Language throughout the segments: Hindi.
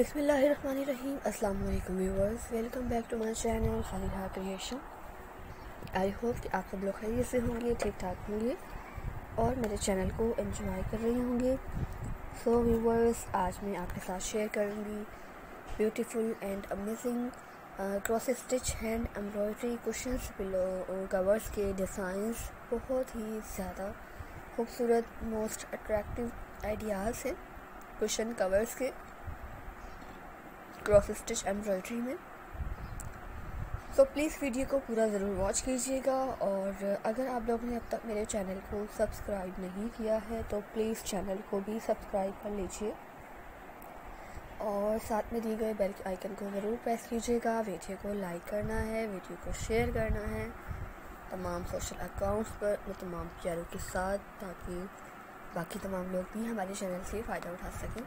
बिस्मिल्लाहिर्रहमानिर्रहीम। अस्सलाम वालेकुम viewers, welcome back to my channel खाली क्रिएशन। आई होप कि आप सब लोग खैरियत से होंगे, ठीक ठाक होंगे और मेरे चैनल को एंजॉय कर रहे होंगे। सो व्यूअर्स, आज मैं आपके साथ शेयर करूंगी beautiful and amazing cross stitch hand embroidery cushion pillow covers के डिज़ाइंस। बहुत ही ज़्यादा खूबसूरत मोस्ट अट्रैक्टिव आइडियाज़ हैं कुशन कवर्स के क्रॉस स्टिच एम्ब्रॉयडरी में। सो प्लीज़ वीडियो को पूरा ज़रूर वॉच कीजिएगा और अगर आप लोगों ने अब तक मेरे चैनल को सब्सक्राइब नहीं किया है तो प्लीज़ चैनल को भी सब्सक्राइब कर लीजिए और साथ में दिए गए बेल के आइकन को ज़रूर प्रेस कीजिएगा। वीडियो को लाइक करना है, वीडियो को शेयर करना है तमाम सोशल अकाउंट्स पर और तमाम प्यारों के साथ, ताकि बाकी तमाम लोग भी हमारे चैनल से फ़ायदा उठा सकें।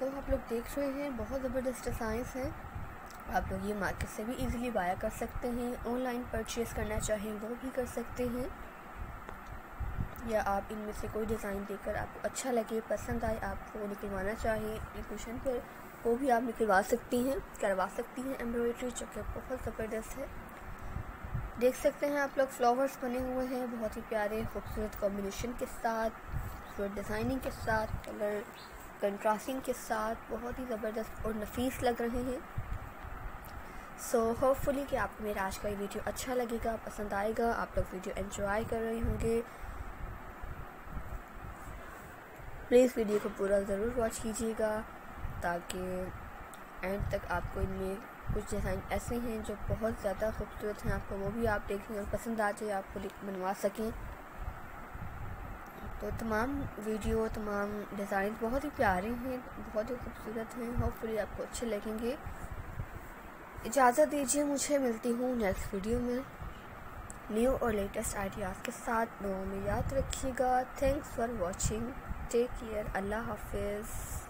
तो आप लोग देख रहे हैं बहुत ज़बरदस्त डिज़ाइंस हैं। आप लोग ये मार्केट से भी इजीली बाय कर सकते हैं, ऑनलाइन परचेज़ करना चाहें वो भी कर सकते हैं, या आप इनमें से कोई डिज़ाइन देखकर आपको अच्छा लगे, पसंद आए, आपको निकलवाना चाहिए ये कुशन पर, वो भी आप निकलवा सकती हैं, करवा सकती हैं एम्ब्रॉयडरी, जो कि बहुत ज़बरदस्त है। देख सकते हैं आप लोग फ्लावर्स बने हुए हैं बहुत ही प्यारे खूबसूरत कॉम्बिनेशन के साथ, डिज़ाइनिंग के साथ, कलर कंट्रास्टिंग के साथ, बहुत ही ज़बरदस्त और नफीस लग रहे हैं। सो होपफुली कि आपको मेरा आज का ये वीडियो अच्छा लगेगा, पसंद आएगा। आप लोग वीडियो एंजॉय कर रहे होंगे। प्लीज़ वीडियो को पूरा ज़रूर वॉच कीजिएगा ताकि एंड तक आपको इनमें कुछ डिज़ाइन ऐसे हैं जो बहुत ज़्यादा खूबसूरत हैं, आपको वो भी आप देखें और पसंद आ जाए, आपको बनवा सकें। तो तमाम वीडियो, तमाम डिज़ाइन बहुत ही प्यारे हैं, बहुत ही खूबसूरत हैं। होपफुली आपको अच्छे लगेंगे। इजाज़त दीजिए मुझे, मिलती हूँ नेक्स्ट वीडियो में न्यू और लेटेस्ट आइडियाज़ के साथ। दुआ में याद रखिएगा। Thanks for watching, take care, अल्लाह हाफिज़।